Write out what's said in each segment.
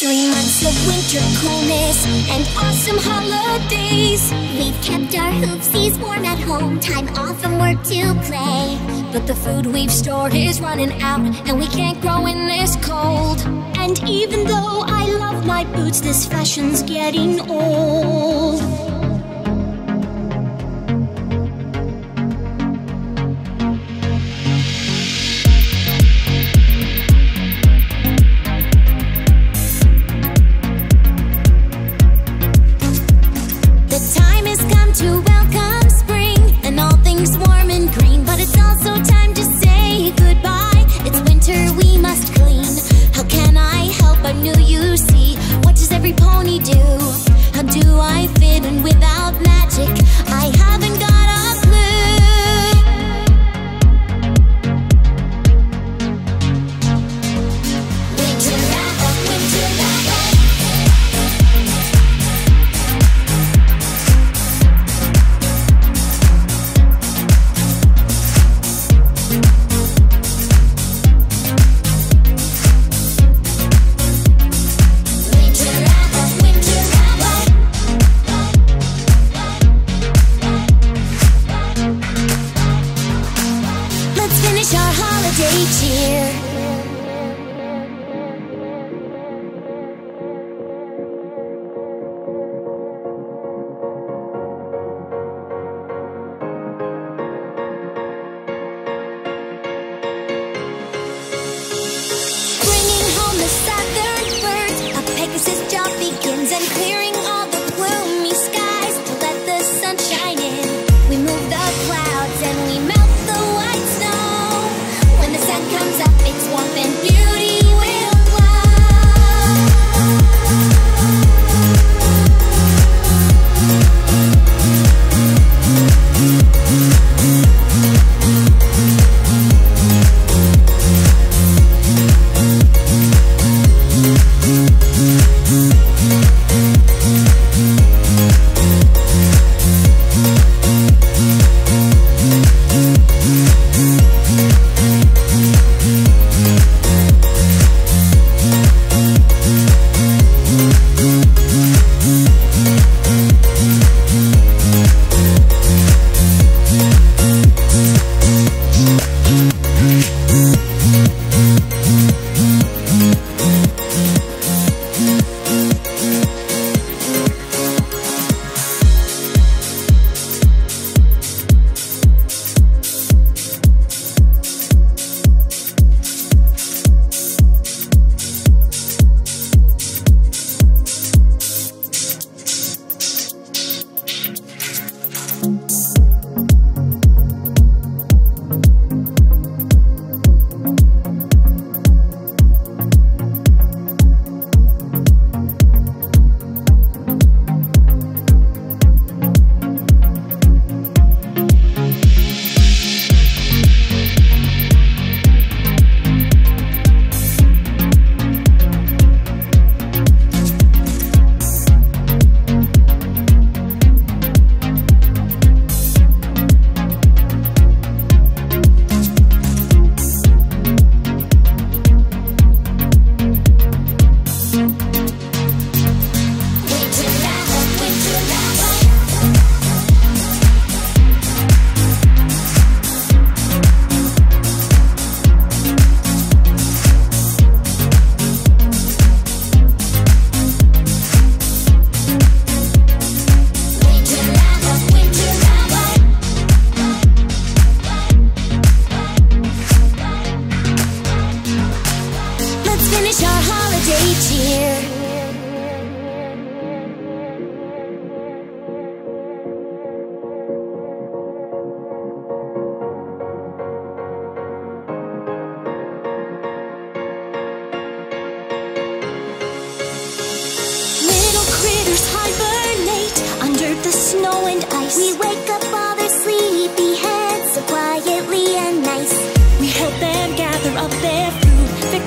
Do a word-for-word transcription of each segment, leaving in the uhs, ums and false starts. Three months of winter coolness and awesome holidays. We've kept our hoofsies warm at home, time off from work to play. But the food we've stored is running out, and we can't grow in this cold. And even though I love my boots, this fashion's getting old.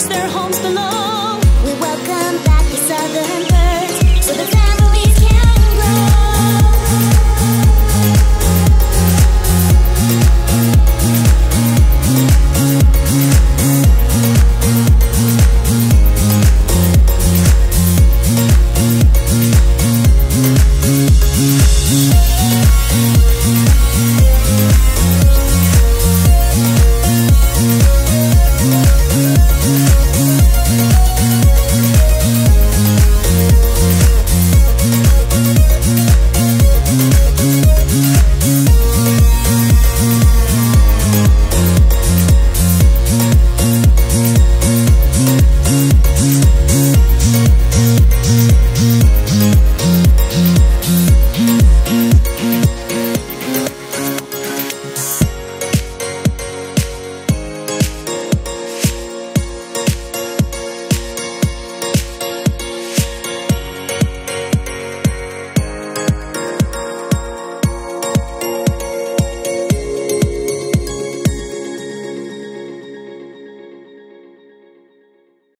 Their homes below.